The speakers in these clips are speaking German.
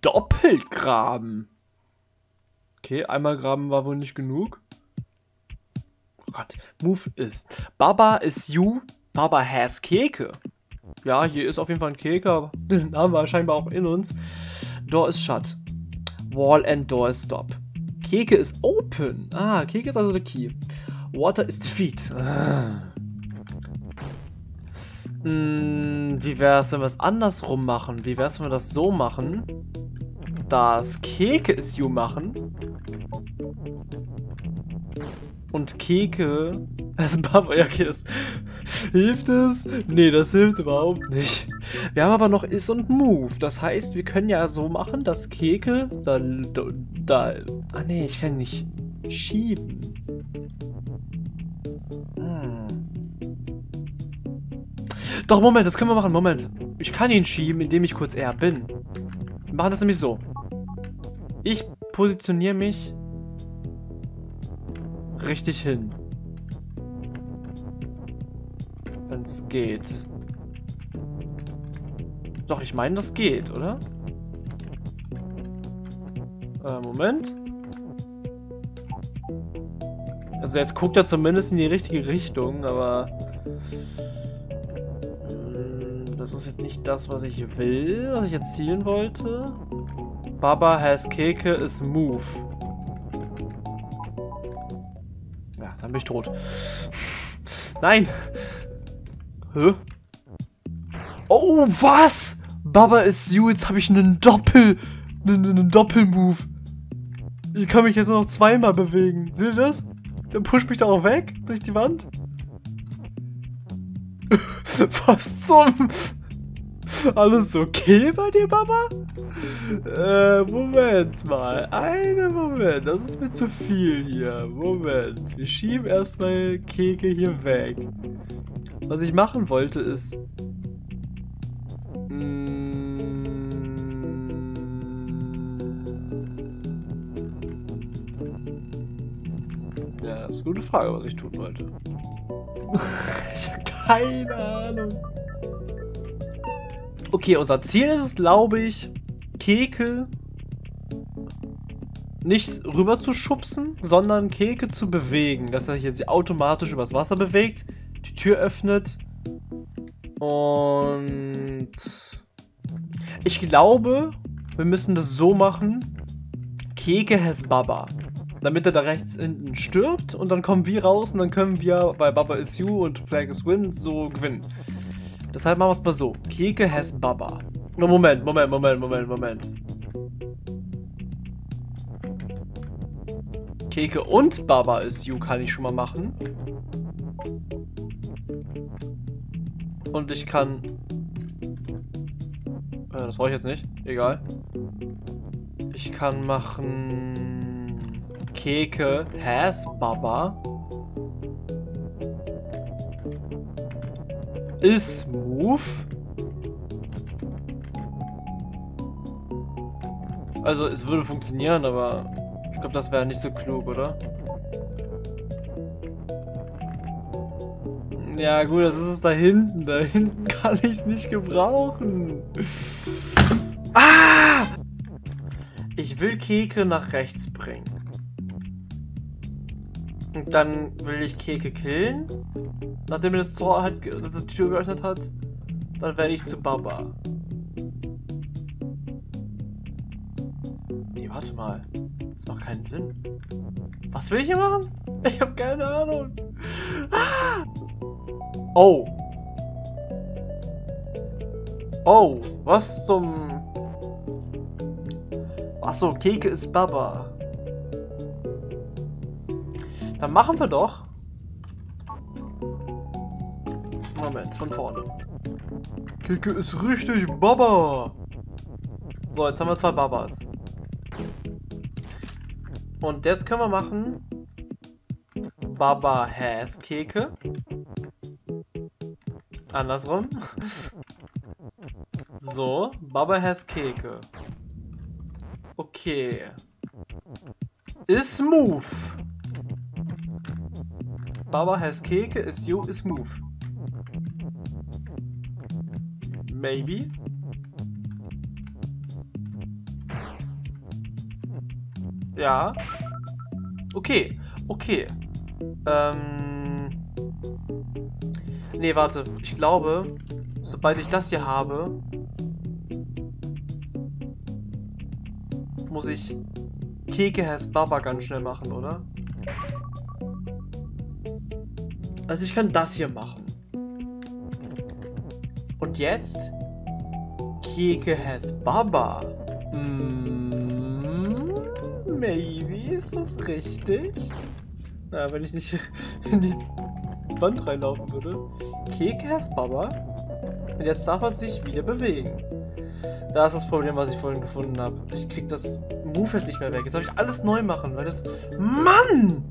Doppelgraben. Okay, einmal graben war wohl nicht genug. Oh Gott, Move ist. Baba is You, Baba has Keke. Ja, hier ist auf jeden Fall ein Keke. Den haben wir scheinbar auch in uns. Door is shut. Wall and door is stop. Keke is open. Ah, Keke ist also der Key. Water is defeat. Wie wäre es, wenn wir es andersrum machen? Wie wäre es, wenn wir das so machen? Das Keke is You machen. Und Keke. Das Baba, ja, okay, das hilft es? Nee, das hilft überhaupt nicht. Wir haben aber noch Is und Move. Das heißt, wir können ja so machen, dass Keke. Ah, nee, ich kann nicht schieben. Doch, Moment, das können wir machen. Moment. Ich kann ihn schieben, indem ich kurz R bin. Wir machen das nämlich so. Ich positioniere mich richtig hin. Wenn es geht. Doch, ich meine, das geht, oder? Moment. Also jetzt guckt er zumindest in die richtige Richtung, aber... Das ist jetzt nicht das, was ich will, was ich erzielen wollte. Baba has Keke is Move. Ja, dann bin ich tot. Nein! Hä? Oh, was? Baba is You, jetzt habe ich einen Doppelmove. Ich kann mich jetzt nur noch zweimal bewegen. Seht ihr das? Der pusht mich doch auch weg durch die Wand. Was zum... Alles okay bei dir, Baba? Moment mal. Einen Moment. Das ist mir zu viel hier. Moment. Wir schieben erstmal Keke hier weg. Was ich machen wollte ist... Ja, das ist eine gute Frage, was ich tun wollte. Ich habe keine Ahnung. Okay, unser Ziel ist es, glaube ich, Keke nicht rüber zu schubsen, sondern Keke zu bewegen. Dass er hier sie automatisch übers Wasser bewegt, die Tür öffnet. Und ich glaube, wir müssen das so machen. Keke has Baba. Damit er da rechts hinten stirbt und dann kommen wir raus und dann können wir bei Baba is You und Flag is Win so gewinnen. Deshalb machen wir es mal so. Keke has Baba. No, Moment. Keke und Baba is You kann ich schon mal machen. Und ich kann... das brauche ich jetzt nicht. Egal. Ich kann machen... Keke has Baba is Move. Also es würde funktionieren, aber ich glaube, das wäre nicht so klug, oder? Ja gut, das ist es da hinten. Da hinten kann ich es nicht gebrauchen. Ah! Ich will Keke nach rechts bringen. Und dann will ich Keke killen. Nachdem er das Tor hat, die Tür geöffnet hat, dann werde ich zu Baba. Nee, warte mal. Das macht keinen Sinn. Was will ich hier machen? Ich habe keine Ahnung. Ah! Oh. Oh, was zum... Achso, Keke ist Baba. Dann machen wir doch... Moment, von vorne. Keke ist richtig Baba! So, jetzt haben wir zwei Babas. Und jetzt können wir machen... Baba has Keke. Andersrum. So, Baba has Keke. Okay. Is Move! Baba has Keke is You is Move. Maybe. Ja. Okay. Okay. Nee, warte. Ich glaube, sobald ich das hier habe, muss ich Keke has Baba ganz schnell machen, oder? Also ich kann das hier machen. Und jetzt? Keke has Baba. Maybe ist das richtig? Na, wenn ich nicht in die Wand reinlaufen würde. Keke has Baba. Und jetzt darf er sich wieder bewegen. Da ist das Problem, was ich vorhin gefunden habe. Ich krieg das Move jetzt nicht mehr weg. Jetzt soll ich alles neu machen, weil das... Mann!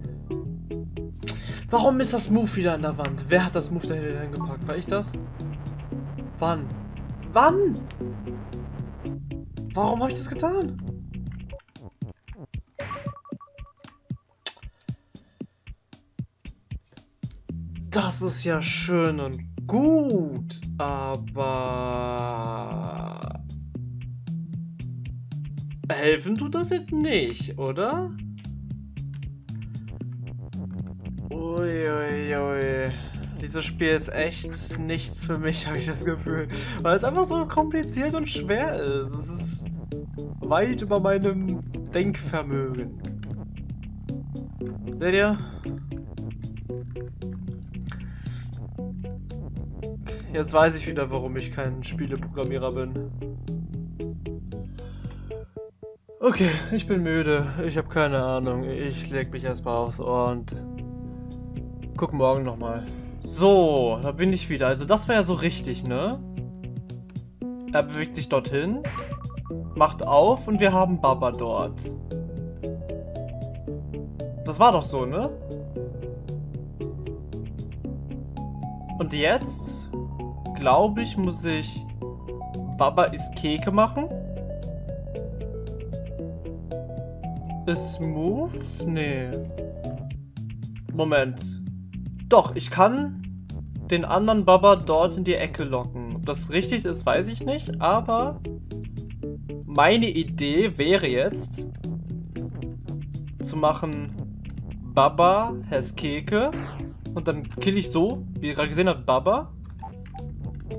Warum ist das Move wieder an der Wand? Wer hat das Move da hingepackt? War ich das? Wann? Wann? Warum habe ich das getan? Das ist ja schön und gut, aber... Helfen tut das jetzt nicht, oder? Uiuiui. Dieses Spiel ist echt nichts für mich, habe ich das Gefühl. Weil es einfach so kompliziert und schwer ist. Es ist weit über meinem Denkvermögen. Seht ihr? Jetzt weiß ich wieder, warum ich kein Spieleprogrammierer bin. Okay, ich bin müde. Ich habe keine Ahnung. Ich leg mich erstmal aufs Ohr und guck morgen nochmal. So, da bin ich wieder. Also das war ja so richtig, ne? Er bewegt sich dorthin, macht auf und wir haben Baba dort. Das war doch so, ne? Und jetzt, glaube ich, muss ich Baba ist Keke machen. Ist Move? Nee. Moment. Doch, ich kann den anderen Baba dort in die Ecke locken. Ob das richtig ist, weiß ich nicht, aber meine Idee wäre jetzt zu machen Baba has Keke und dann kill ich so, wie ihr gerade gesehen habt, Baba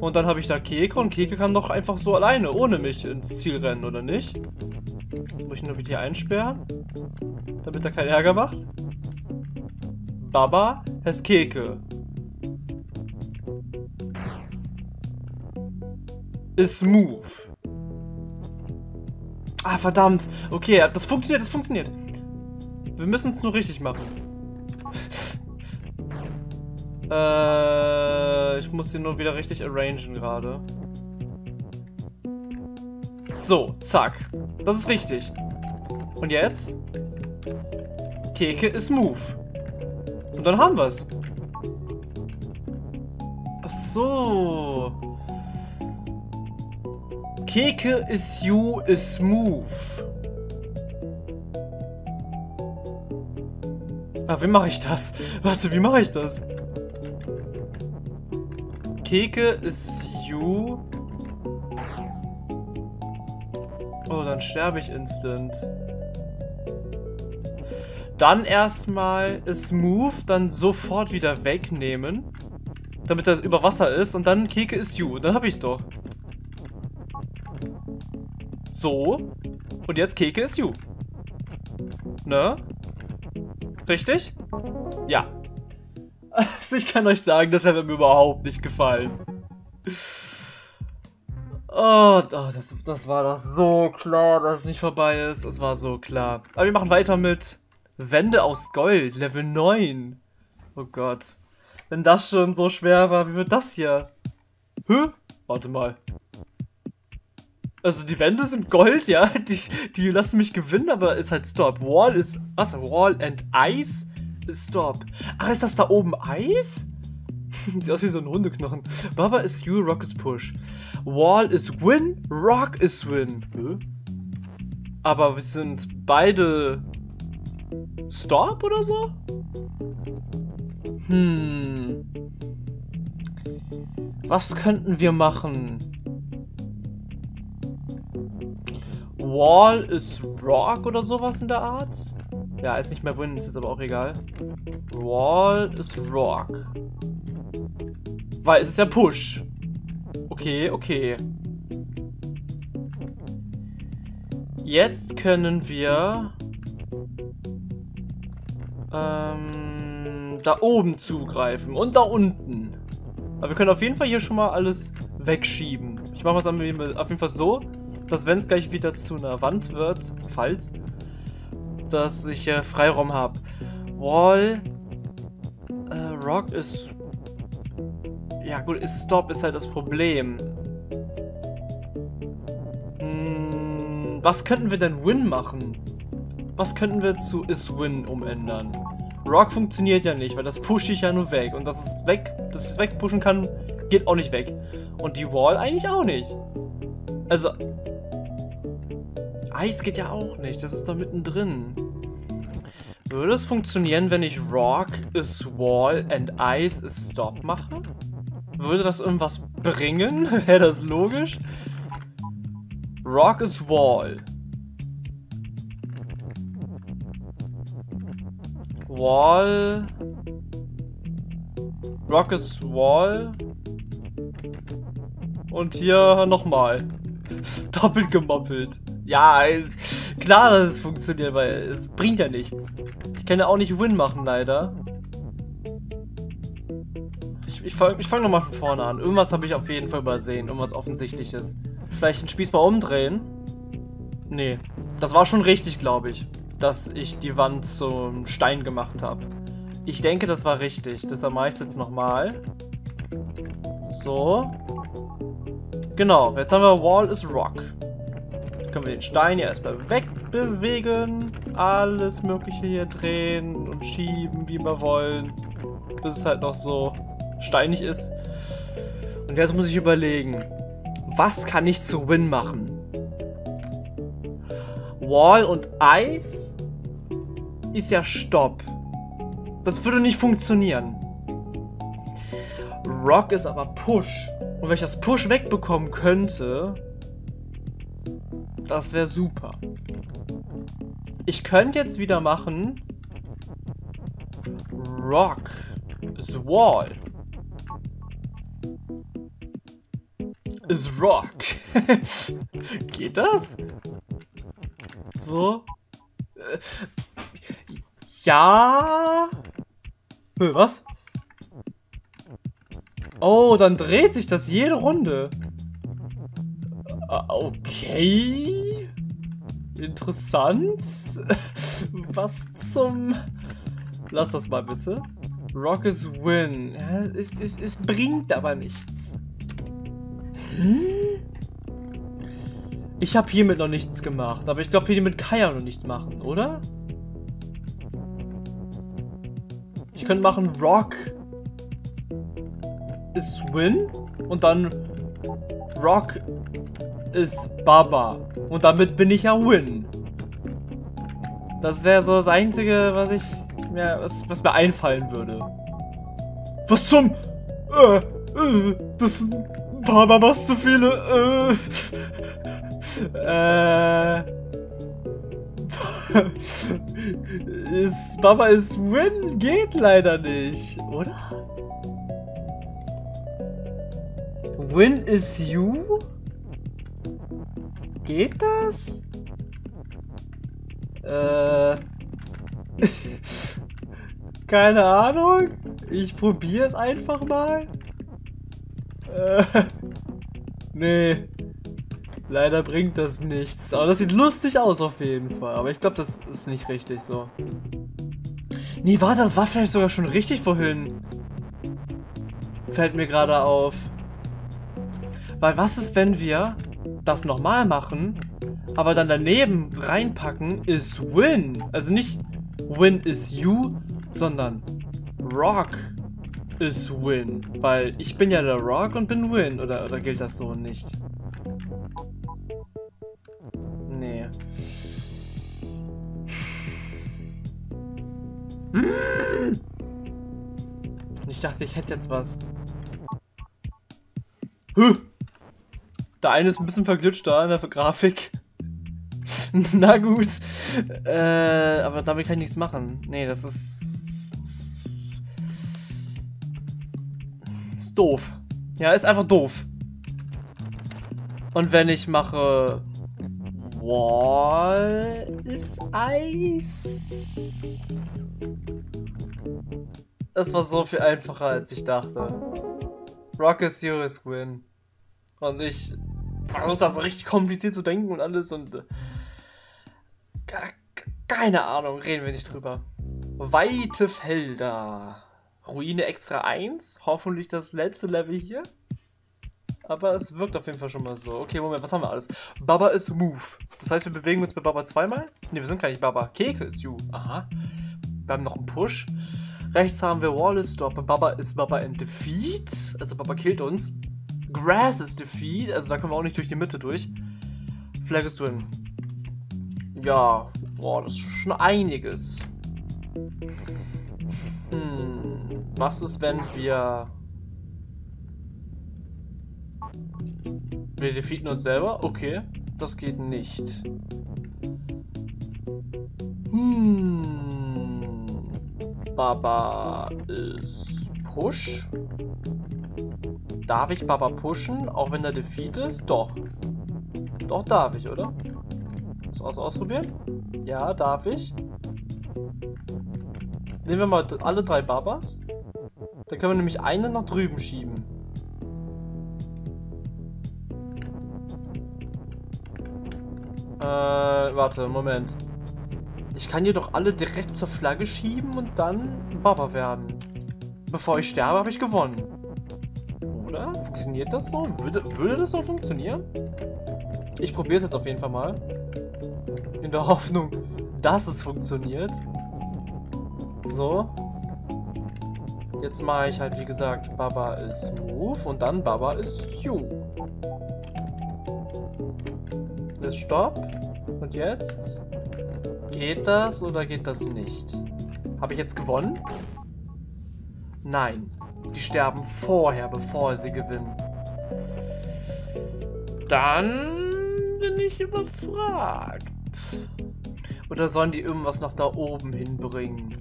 und dann habe ich da Keke und Keke kann doch einfach so alleine, ohne mich ins Ziel rennen, oder nicht? Jetzt muss ich nur wieder hier einsperren, damit er keinen Ärger macht. Baba has Keke. Is Move. Ah, verdammt. Okay, das funktioniert, das funktioniert. Wir müssen es nur richtig machen. Ich muss sie nur wieder richtig arrangen gerade. So, zack. Das ist richtig. Und jetzt? Keke is Move. Und dann haben wir es. Ach so. Keke is You is Move. Ah, wie mache ich das? Warte, wie mache ich das? Keke is You. Oh, dann sterbe ich instant. Dann erstmal ist Move, dann sofort wieder wegnehmen, damit das über Wasser ist und dann Keke is You. Dann hab ich's doch. So. Und jetzt Keke is You. Ne? Richtig? Ja. Also ich kann euch sagen, das hat mir überhaupt nicht gefallen. Oh, das war doch so klar, dass es nicht vorbei ist. Es war so klar. Aber wir machen weiter mit Wände aus Gold, Level 9. Oh Gott. Wenn das schon so schwer war, wie wird das hier? Hä? Warte mal. Also die Wände sind Gold, ja? Die lassen mich gewinnen, aber ist halt Stop. Wall ist... Was? Wall and Ice ist Stop. Ach, ist das da oben Eis? Sieht aus wie so ein Hundeknochen. Baba is You, Rock is Push. Wall is Win, Rock is Win. Hä? Aber wir sind beide... Stop oder so? Hm. Was könnten wir machen? Wall is Rock oder sowas in der Art. Ja, ist nicht mehr Win, ist jetzt aber auch egal. Wall is Rock. Weil es ist ja Push. Okay, okay. Jetzt können wir da oben zugreifen und da unten. Aber wir können auf jeden Fall hier schon mal alles wegschieben. Ich mache es auf jeden Fall so, dass wenn es gleich wieder zu einer Wand wird, falls, dass ich Freiraum habe. Wall Rock ist... Ja gut, ist Stop ist halt das Problem. Was könnten wir denn Win machen? Was könnten wir zu Is Win umändern? Rock funktioniert ja nicht, weil das pushe ich ja nur weg. Und dass es weg, dass ich es wegpushen kann, geht auch nicht weg. Und die Wall eigentlich auch nicht. Also... Eis geht ja auch nicht, das ist da mittendrin. Würde es funktionieren, wenn ich Rock is Wall and Ice is Stop mache? Würde das irgendwas bringen? Wäre das logisch? Rock is Wall. Wall. Rock is Wall. Und hier nochmal. Doppelt gemoppelt. Ja, klar, dass es funktioniert, weil es bringt ja nichts. Ich kann ja auch nicht Win machen, leider. Ich fange nochmal von vorne an. Irgendwas habe ich auf jeden Fall übersehen. Irgendwas Offensichtliches. Vielleicht den Spieß mal umdrehen? Nee. Das war schon richtig, glaube ich. Dass ich die Wand zum Stein gemacht habe. Ich denke, das war richtig. Deshalb mache ich es jetzt nochmal. So. Genau. Jetzt haben wir Wall is Rock. Können wir den Stein hier erstmal wegbewegen, alles mögliche hier drehen und schieben, wie wir wollen, bis es halt noch so steinig ist. Und jetzt muss ich überlegen, was kann ich zu Win machen? Wall und Eis ist ja Stopp. Das würde nicht funktionieren. Rock ist aber Push. Und wenn ich das Push wegbekommen könnte... Das wäre super. Ich könnte jetzt wieder machen... Rock is Wall. Is Rock. Geht das? So. Ja. Was? Oh, dann dreht sich das jede Runde. Okay. Interessant. Was zum... Lass das mal bitte. Rock is Win. Es bringt aber nichts. Hm? Ich habe hiermit noch nichts gemacht. Aber ich glaube, hiermit kann ja noch nichts machen, oder? Ich könnte machen Rock is Win. Und dann Rock ist Baba. Und damit bin ich ja Win. Das wäre so das Einzige, was ich mir, was mir einfallen würde. Was zum... das sind ein paar Babas zu viele. Baba ist Win geht leider nicht, oder? Win is You? Geht das? Keine Ahnung. Ich probiere es einfach mal. Nee. Leider bringt das nichts. Aber das sieht lustig aus auf jeden Fall. Aber ich glaube, das ist nicht richtig so. Nee, warte, das war vielleicht sogar schon richtig vorhin. Fällt mir gerade auf. Weil was ist, wenn wir... das nochmal machen, aber dann daneben reinpacken is Win. Also nicht Win is You, sondern Rock is Win. Weil ich bin ja der Rock und bin Win. Oder gilt das so nicht? Nee. Ich dachte, ich hätte jetzt was. Der eine ist ein bisschen verglitscht da in der Grafik. Na gut. Aber damit kann ich nichts machen. Nee, das ist doof. Ja, ist einfach doof. Und wenn ich mache... Wall ist Eis. Das war so viel einfacher, als ich dachte. Rock is You is win. Und ich versuche das richtig kompliziert zu denken und alles und... keine Ahnung, reden wir nicht drüber. Weite Felder. Ruine extra 1. Hoffentlich das letzte Level hier. Aber es wirkt auf jeden Fall schon mal so. Okay, Moment, was haben wir alles? Baba is Move. Das heißt, wir bewegen uns bei Baba zweimal? Ne, wir sind gar nicht Baba. Keke is You. Aha. Wir haben noch einen Push. Rechts haben wir Wall is Stop. Baba is Baba in Defeat. Also Baba killt uns. Grass is Defeat. Also da können wir auch nicht durch die Mitte durch. Flag is Win. Ja, boah, das ist schon einiges. Was ist, wenn wir... Wir defeaten uns selber? Okay, das geht nicht. Baba ist Push. Darf ich Baba pushen, auch wenn er defeat ist? Doch. Doch darf ich, oder? Das ausprobieren? Ja, darf ich. Nehmen wir mal alle drei Babas. Dann können wir nämlich eine nach drüben schieben. Warte, Moment. Ich kann hier doch alle direkt zur Flagge schieben und dann Baba werden. Bevor ich sterbe, habe ich gewonnen. Oder? Funktioniert das so? Würde das so funktionieren? Ich probiere es jetzt auf jeden Fall mal. In der Hoffnung, dass es funktioniert. So. Jetzt mache ich halt, wie gesagt, Baba is Move und dann Baba is You. Ist Stopp. Und jetzt? Geht das oder geht das nicht? Habe ich jetzt gewonnen? Nein. Die sterben vorher, bevor sie gewinnen. Dann bin ich überfragt. Oder sollen die irgendwas nach da oben hinbringen?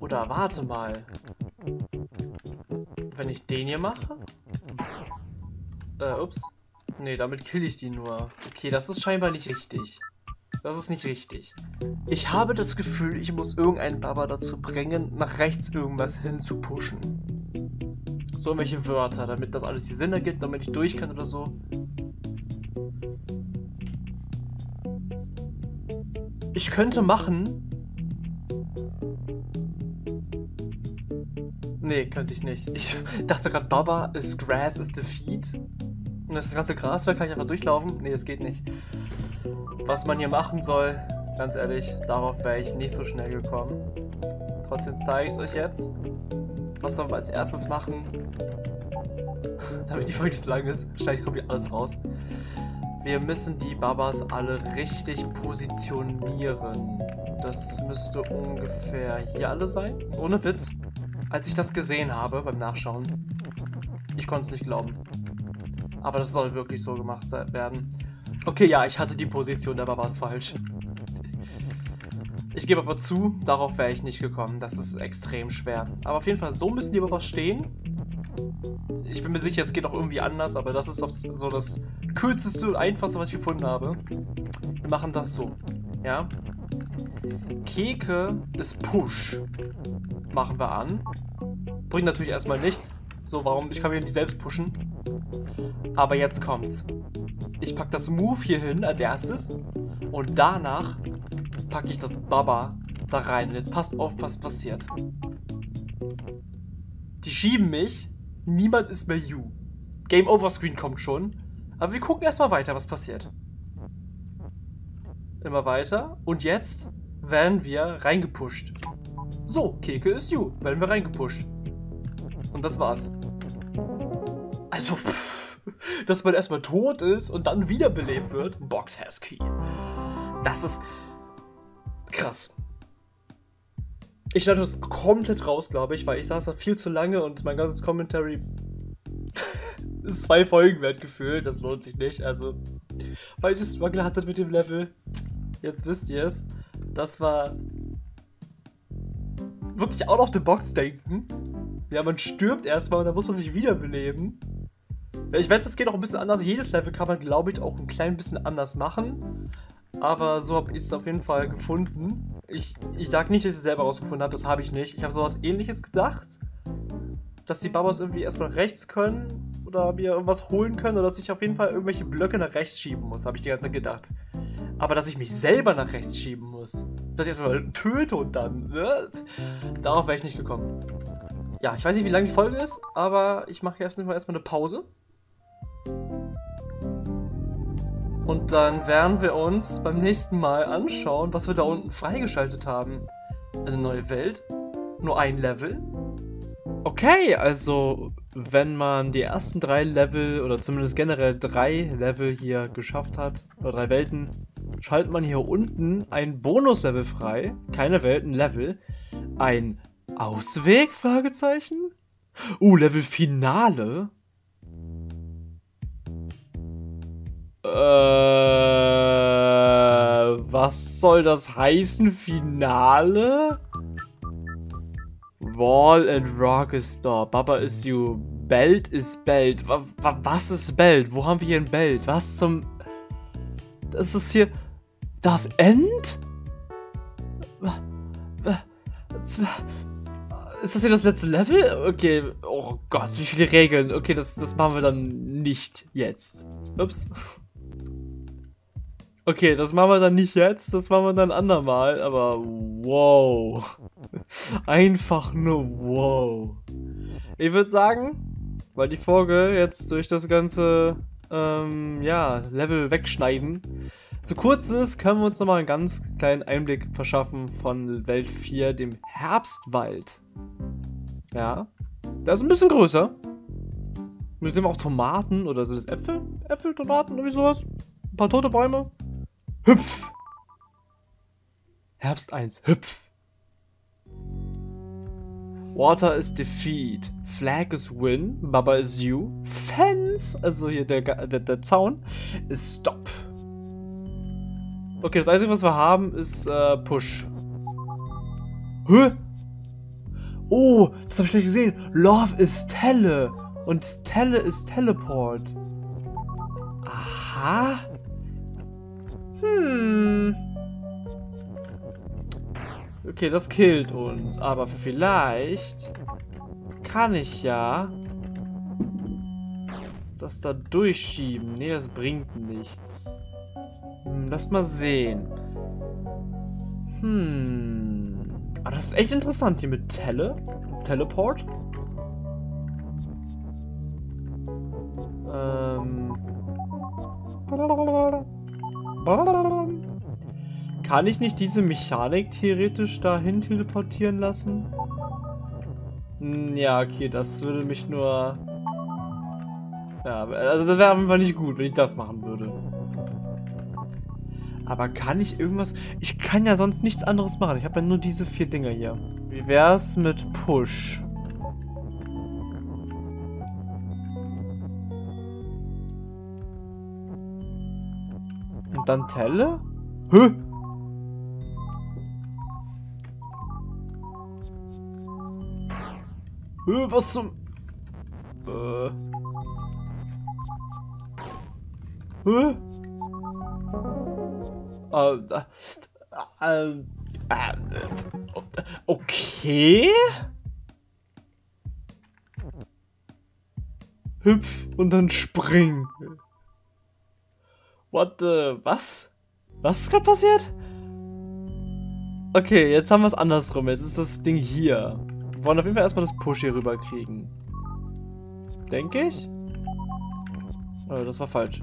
Oder warte mal. Wenn ich den hier mache? Ups. Nee, damit kill ich die nur. Okay, das ist scheinbar nicht richtig. Das ist nicht richtig. Ich habe das Gefühl, ich muss irgendeinen Baba dazu bringen, nach rechts irgendwas hin zu pushen. So irgendwelche Wörter, damit das alles hier Sinn ergibt, damit ich durch kann oder so. Ich könnte machen... Nee, könnte ich nicht. Ich dachte gerade, Baba is Grass is Defeat. Und das ganze Gras, kann ich einfach durchlaufen? Nee, das geht nicht. Was man hier machen soll, ganz ehrlich, darauf wäre ich nicht so schnell gekommen. Trotzdem zeige ich es euch jetzt. Was sollen wir als erstes machen? Damit die Folge nicht so lang ist, wahrscheinlich kommt hier alles raus. Wir müssen die Babas alle richtig positionieren. Das müsste ungefähr hier alle sein. Ohne Witz. Als ich das gesehen habe beim Nachschauen, ich konnte es nicht glauben. Aber das soll wirklich so gemacht werden. Okay, ja, ich hatte die Position, aber war es falsch. Ich gebe aber zu, darauf wäre ich nicht gekommen. Das ist extrem schwer. Aber auf jeden Fall, so müssen die aber was stehen. Ich bin mir sicher, es geht auch irgendwie anders, aber das ist so das kürzeste und einfachste, was ich gefunden habe. Wir machen das so, ja. Keke ist Push. Machen wir an. Bringt natürlich erstmal nichts. So, warum? Ich kann mich nicht selbst pushen. Aber jetzt kommt's. Ich packe das Move hier hin als erstes. Und danach packe ich das Baba da rein. Und jetzt passt auf, was passiert. Die schieben mich. Niemand ist mehr You. Game Over Screen kommt schon. Aber wir gucken erstmal weiter, was passiert. Immer weiter. Und jetzt werden wir reingepusht. So, Keke is You. Werden wir reingepusht. Und das war's. Also, pff, dass man erstmal tot ist und dann wiederbelebt wird. Box has key. Das ist krass. Ich dachte das komplett raus, glaube ich, weil ich saß da viel zu lange und mein ganzes Commentary ist 2 Folgen wert gefühlt, das lohnt sich nicht. Also, weil ich das Struggle hatte mit dem Level, jetzt wisst ihr es. Das war wirklich out of the box denken. Ja, man stirbt erstmal und dann muss man sich wiederbeleben. Ja, ich weiß, das geht auch ein bisschen anders. Jedes Level kann man, glaube ich, auch ein klein bisschen anders machen. Aber so habe ich es auf jeden Fall gefunden. Ich sage nicht, dass ich es selber rausgefunden habe, das habe ich nicht. Ich habe sowas Ähnliches gedacht, dass die Babas irgendwie erstmal rechts können oder mir irgendwas holen können oder dass ich auf jeden Fall irgendwelche Blöcke nach rechts schieben muss, habe ich die ganze Zeit gedacht. Aber dass ich mich selber nach rechts schieben muss, dass ich erstmal töte und dann, ne? Darauf wäre ich nicht gekommen. Ja, ich weiß nicht, wie lang die Folge ist, aber ich mache jetzt erstmal eine Pause. Und dann werden wir uns beim nächsten Mal anschauen, was wir da unten freigeschaltet haben. Eine neue Welt? Nur ein Level? Okay, also wenn man die ersten 3 Level oder zumindest generell 3 Level hier geschafft hat, oder 3 Welten, schaltet man hier unten ein Bonuslevel frei. Keine Welten, Level. Ein Ausweg? Fragezeichen? Level Finale? Was soll das heißen? Finale? Wall and Rock is da. Baba is You. Belt is Belt. Was ist Belt? Wo haben wir hier ein Belt? Was zum... Das ist hier... Das End? Ist das hier das letzte Level? Okay, oh Gott, wie viele Regeln. Okay, das machen wir dann nicht jetzt. Ups. Okay, das machen wir dann nicht jetzt, das machen wir dann ein andermal, aber wow. Einfach nur wow. Ich würde sagen, weil die Folge jetzt durch das ganze Level wegschneiden so kurz ist, können wir uns nochmal einen ganz kleinen Einblick verschaffen von Welt 4, dem Herbstwald. Ja, der ist ein bisschen größer. Wir sehen auch Tomaten oder sind das Äpfel? Äpfel, Tomaten, irgendwie sowas. Ein paar tote Bäume. Hüpf! Herbst 1, hüpf! Water is defeat. Flag is win. Baba is you. Fence, also hier der Zaun, ist stop. Okay, das Einzige, was wir haben, ist push. Hä? Oh, das habe ich gleich gesehen. Love is tele. Und tele ist teleport. Aha. Okay, das killt uns. Aber vielleicht kann ich ja das da durchschieben. Nee, das bringt nichts. Lass mal sehen. Aber das ist echt interessant hier mit Teleport. Kann ich nicht diese Mechanik theoretisch dahin teleportieren lassen? Ja, okay, das würde mich nur... Ja, also das wäre einfach nicht gut, wenn ich das machen würde. Aber kann ich irgendwas... Ich kann ja sonst nichts anderes machen. Ich habe ja nur diese 4 Dinger hier. Wie wär's mit Push? Und dann Telle? Hä? Was zum... Okay? Hüpf und dann spring. What the... Was? Was ist gerade passiert? Okay, jetzt haben wir es andersrum. Jetzt ist das Ding hier. Wir wollen auf jeden Fall erstmal das Push hier rüber kriegen. Denke ich? Oh, das war falsch.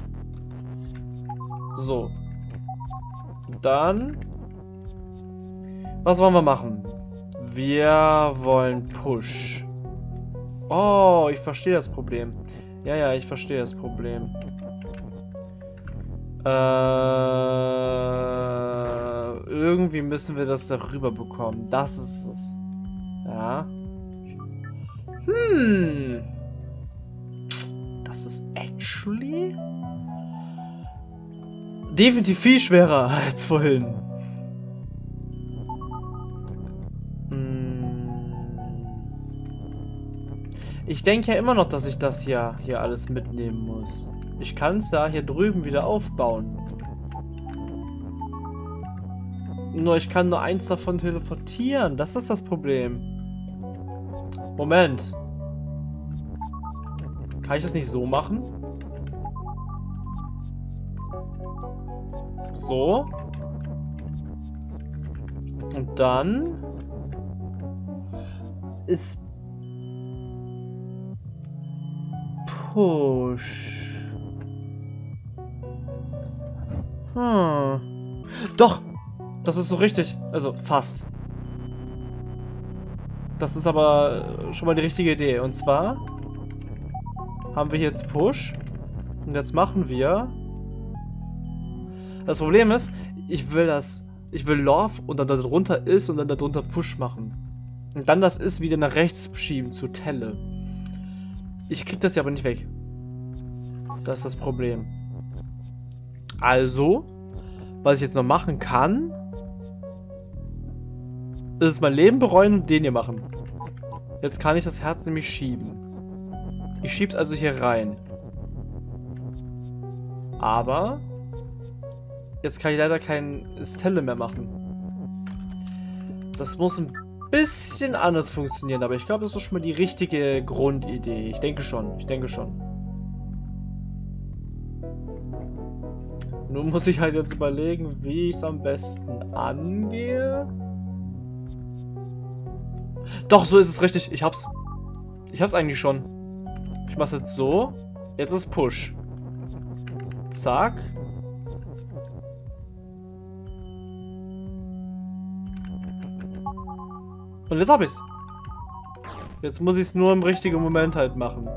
So. Dann... Was wollen wir machen? Wir wollen Push. Oh, ich verstehe das Problem. Ja, ich verstehe das Problem. Irgendwie müssen wir das darüber bekommen. Das ist es. Ja. Das ist actually definitiv viel schwerer als vorhin. Ich denke ja immer noch, dass ich das hier alles mitnehmen muss. Ich kann es ja hier drüben wieder aufbauen. Nur ich kann nur eins davon teleportieren. Das ist das Problem. Moment. Kann ich das nicht so machen? So. Und dann ist Push. Doch. Das ist so richtig. Also fast. Das ist aber schon mal die richtige Idee. Und zwar haben wir jetzt Push. Und jetzt machen wir. Das Problem ist, ich will Love und dann darunter ist und dann darunter Push machen. Und dann das ist wieder nach rechts schieben zu Telle. Ich krieg das ja aber nicht weg. Das ist das Problem. Also, was ich jetzt noch machen kann, ist mein Leben bereuen und den hier machen. Jetzt kann ich das Herz nämlich schieben. Ich schieb's also hier rein. Aber jetzt kann ich leider kein Stelle mehr machen. Das muss ein bisschen anders funktionieren, aber ich glaube, das ist schon mal die richtige Grundidee. Ich denke schon, Nun muss ich halt jetzt überlegen, wie ich es am besten angehe. Doch, so ist es richtig. Ich hab's eigentlich schon. Ich mach's jetzt so. Jetzt ist Push. Zack. Und jetzt hab ich's. Jetzt muss ich's nur im richtigen Moment halt machen.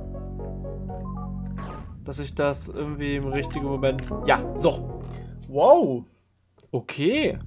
Dass ich das irgendwie im richtigen Moment... Ja, so. Wow. Okay.